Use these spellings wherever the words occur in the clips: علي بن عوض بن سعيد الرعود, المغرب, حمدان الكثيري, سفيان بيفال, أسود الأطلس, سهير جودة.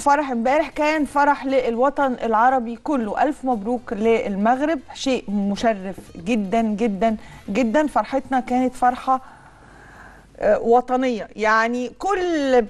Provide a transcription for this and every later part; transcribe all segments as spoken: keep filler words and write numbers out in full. فرح امبارح كان فرح للوطن العربي كله. ألف مبروك للمغرب، شيء مشرف جدا جدا جدا. فرحتنا كانت فرحة وطنية، يعني كل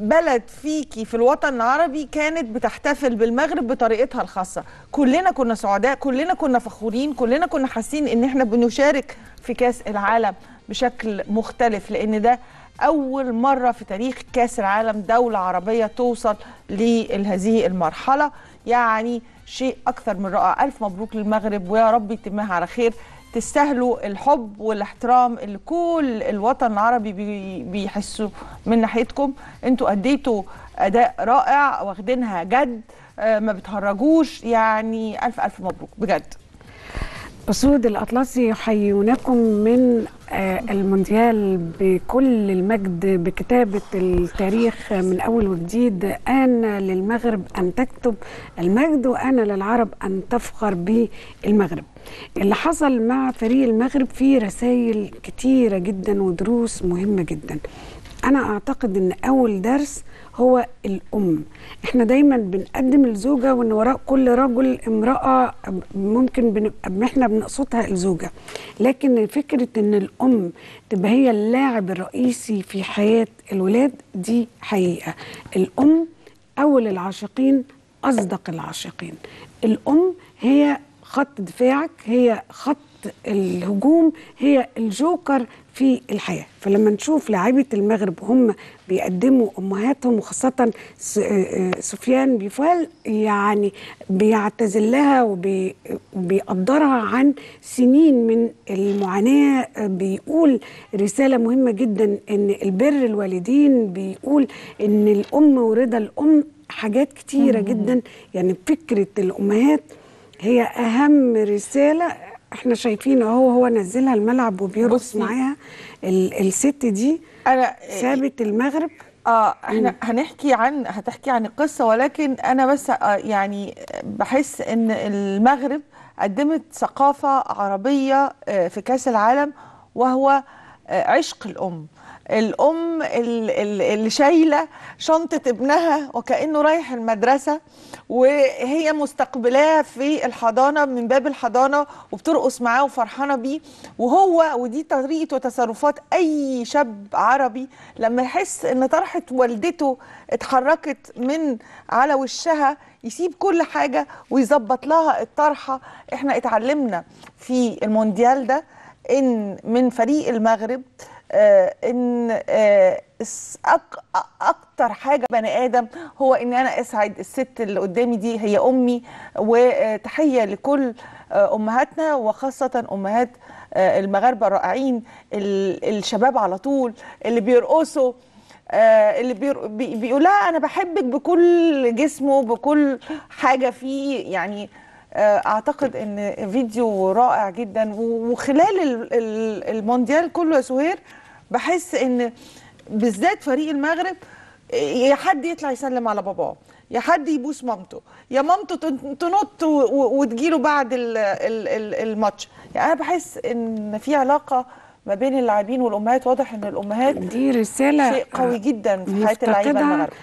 بلد فيكي في الوطن العربي كانت بتحتفل بالمغرب بطريقتها الخاصة. كلنا كنا سعداء، كلنا كنا فخورين، كلنا كنا حاسين ان احنا بنشارك في كأس العالم بشكل مختلف، لان ده أول مرة في تاريخ كأس العالم دولة عربية توصل لهذه المرحلة، يعني شيء أكثر من رائع. ألف مبروك للمغرب، ويا رب يتمها على خير. تستاهلوا الحب والاحترام اللي كل الوطن العربي بيحسوا من ناحيتكم. انتوا أديتوا أداء رائع، واخدينها جد، ما بتهرجوش، يعني ألف ألف مبروك بجد. أسود الأطلس يحيونكم من المونديال بكل المجد بكتابة التاريخ من أول وجديد. أنا للمغرب أن تكتب المجد، وأنا للعرب أن تفخر بالمغرب. اللي حصل مع فريق المغرب فيه رسائل كتيرة جدا ودروس مهمة جدا. أنا أعتقد أن أول درس هو الأم. إحنا دايما بنقدم الزوجة، وأن وراء كل رجل امرأة ممكن بنبقى إحنا بنقصدها الزوجة، لكن فكرة أن الأم تبقى هي اللاعب الرئيسي في حياة الولاد دي حقيقة. الأم أول العاشقين، أصدق العاشقين. الأم هي خط دفاعك، هي خط الهجوم، هي الجوكر في الحياة. فلما نشوف لاعيبة المغرب هم بيقدموا أمهاتهم، وخاصة سفيان بيفال، يعني بيعتزلها وبيقدرها عن سنين من المعاناة. بيقول رسالة مهمة جدا، إن البر الوالدين، بيقول إن الأم ورضا الأم حاجات كتيرة جدا. يعني فكرة الأمهات هي أهم رسالة احنا شايفين اهو. هو نزلها الملعب وبيرقص معاها الست دي، انا سابت المغرب. اه احنا هنحكي عن هتحكي عن القصه، ولكن انا بس يعني بحس ان المغرب قدمت ثقافه عربيه في كاس العالم، وهو عشق الام. الام اللي شايله شنطه ابنها وكانه رايح المدرسه، وهي مستقبلاه في الحضانه من باب الحضانه، وبترقص معاه وفرحانه بيه. وهو ودي طريقه وتصرفات اي شاب عربي لما يحس ان طرحه والدته اتحركت من على وشها، يسيب كل حاجه ويظبط لها الطرحه. احنا اتعلمنا في المونديال ده ان من فريق المغرب آه ان آه أك اكتر حاجه بني ادم هو ان انا اسعد الست اللي قدامي دي، هي امي. وتحيه لكل آه امهاتنا، وخاصه امهات آه المغاربه الرائعين، الشباب على طول اللي بيرقصوا، آه اللي بي بيقول لها انا بحبك بكل جسمه بكل حاجه فيه. يعني اعتقد ان فيديو رائع جدا. وخلال المونديال كله يا سهير بحس ان بالذات فريق المغرب، يا حد يطلع يسلم على باباه، يا حد يبوس مامته، يا مامته تنط وتجيله بعد الماتش. يعني انا بحس ان في علاقه ما بين اللاعبين والامهات. واضح ان الامهات دي رساله شيء قوي جدا في حياه اللاعبين المغرب.